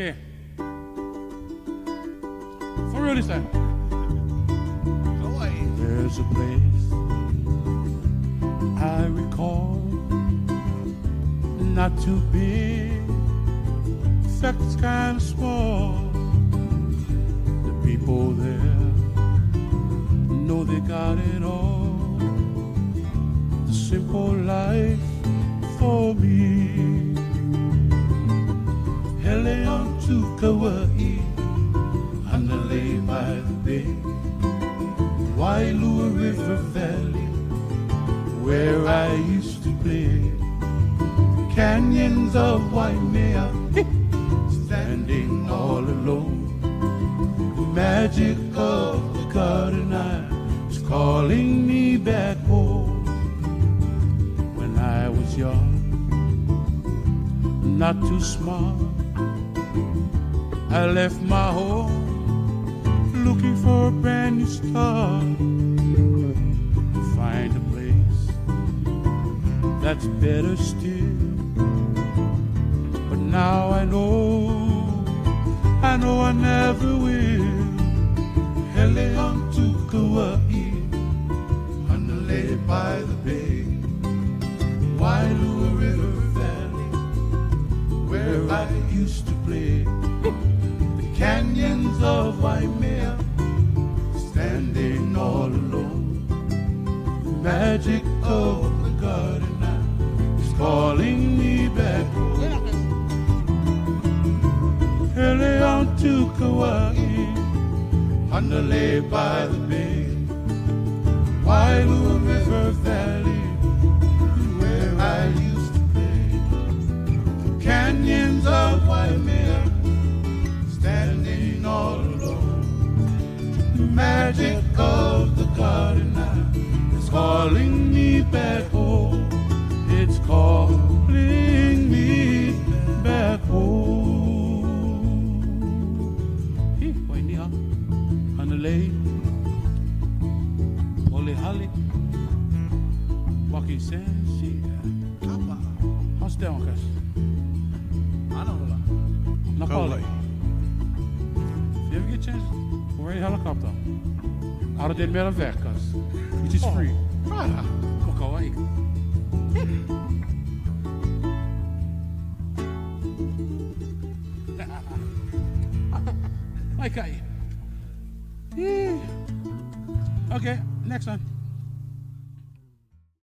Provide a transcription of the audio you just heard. Okay. For real this time. Hawaii. There's a place I recall, not too big, facts kind of small. The people there know they got it all. The simple life for me. Hele on to Kauai, Hanalei by the bay, Wailua River Valley, where I used to play. Canyons of Waimea, standing all alone. The magic of the garden is calling me back home. When I was young, not too smart, I left my home, looking for a brand new start. Find a place that's better still. But now I know I never will. Hele on to Kauai, Hanalei by the bay, Wailua River Valley, where I used to play. The canyons of Waimea, standing all alone. The magic of the garden is calling me back home. Hele on to Kauai, Hanalei by the bay, Wailua River Valley, where I used to play. The canyons of Waimea, standing all alone. The magic of the garden is calling me back home. It's calling me back home. Hanalei, Olehale, Waki Sensi, Papa, how's that one, guys? I don't know. Nakali. If you ever get a chance, we're in a helicopter. Out of that matter of fact, guys. It's just free. Right. For Kauai. Okay. Yeah. Okay, next one.